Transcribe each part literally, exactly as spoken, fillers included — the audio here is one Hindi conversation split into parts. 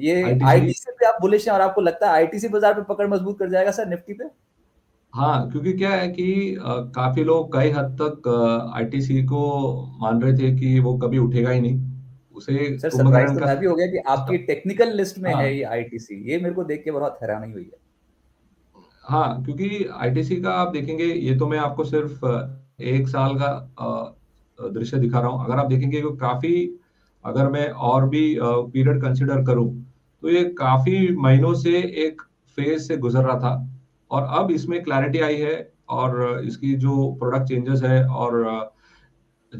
ये आईटीसी पे आप बुलिश हैं और आपको लगता है आईटीसी बाजार पे पकड़ मजबूत कर जाएगा सर निफ्टी पे? हाँ, क्योंकि क्या है कि आ, काफी लोग कई हद तक आईटीसी को मान रहे थे कि वो कभी उठेगा ही नहीं। उसे सर सरप्राइज तो मैं भी हो गया कि आपकी टेक्निकल लिस्ट में हाँ, है ये आईटीसी। ये मेरे को देख के बहुत हैरानी हुई है। हाँ, क्योंकि आईटीसी का आप देखेंगे, ये तो मैं आपको सिर्फ एक साल का दृश्य दिखा रहा हूँ। अगर आप देखेंगे तो काफी, अगर मैं और भी पीरियड कंसिडर करूँ तो ये काफी महीनों से एक फेज से गुजर रहा था और अब इसमें क्लैरिटी आई है और इसकी जो प्रोडक्ट चेंजेस है और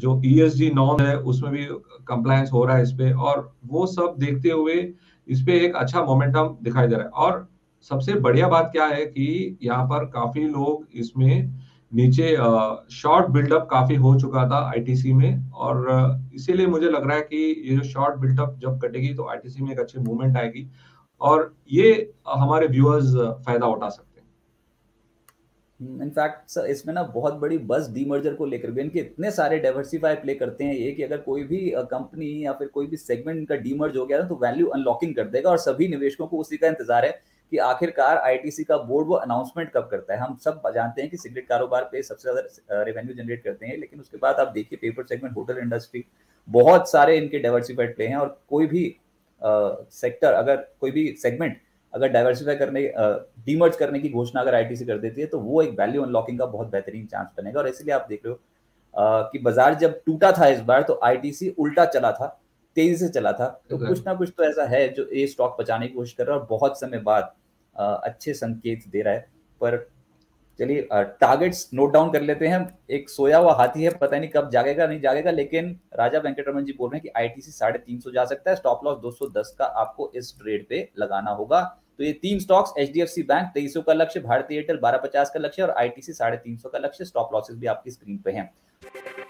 जो ईएसजी नॉर्म है उसमें भी कंप्लायंस हो रहा है इस पे, और वो सब देखते हुए इस पे एक अच्छा मोमेंटम दिखाई दे रहा है। और सबसे बढ़िया बात क्या है कि यहाँ पर काफी लोग इसमें नीचे शॉर्ट बिल्डअप काफी हो चुका था आईटीसी में, और इसीलिए मुझे लग रहा है कि ये जो शॉर्ट बिल्डअप जब कटेगी तो आईटीसी में एक अच्छी मूवमेंट आएगी और ये हमारे व्यूअर्स फायदा उठा सकते हैं। इनफैक्ट सर इसमें ना बहुत बड़ी बस डीमर्जर को लेकर भी इनके इतने सारे डाइवर्सिफाई प्ले करते हैं ये कि अगर कोई भी कंपनी या फिर कोई भी सेगमेंट का डीमर्ज हो गया तो वैल्यू अनलॉकिंग कर देगा और सभी निवेशकों को उसी का इंतजार है कि आखिरकार आईटीसी का बोर्ड वो अनाउंसमेंट कब करता है। हम सब जानते हैं कि सिगरेट कारोबार पे सबसे ज्यादा रेवेन्यू जनरेट करते हैं, लेकिन उसके बाद आप देखिए पेपर सेगमेंट, होटल इंडस्ट्री, बहुत सारे इनके डाइवर्सिफाइड प्ले हैं। और कोई भी आ, सेक्टर अगर कोई भी सेगमेंट अगर डाइवर्सिफाई करने डीमर्ज करने की घोषणा अगर आईटीसी कर देती है तो वो एक वैल्यू अनलॉकिंग का बहुत बेहतरीन चांस बनेगा। और इसलिए आप देख रहे हो आ, कि बाजार जब टूटा था इस बार तो आईटीसी उल्टा चला था, तेजी से चला था। तो कुछ ना कुछ तो ऐसा है जो ये स्टॉक बचाने की कोशिश कर रहा है और बहुत समय बाद अच्छे संकेत दे रहा है। पर चलिए टारगेट्स नोट डाउन कर लेते हैं। एक सोया हुआ हाथी है, पता नहीं कब जागेगा नहीं जागेगा, लेकिन राजा वेंकटरमन जी बोल रहे हैं कि आईटीसी साढ़े तीन सौ जा सकता है। स्टॉप लॉस दो सौ दस का आपको इस ट्रेड पे लगाना होगा। तो ये तीन स्टॉक्स, एचडीएफसी बैंक तेईस सौ का लक्ष्य, भारतीय एयरटेल बारह पचास का लक्ष्य और आईटीसी साढ़े तीन सौ का लक्ष्य। स्टॉप लॉसेस भी आपकी स्क्रीन पे है।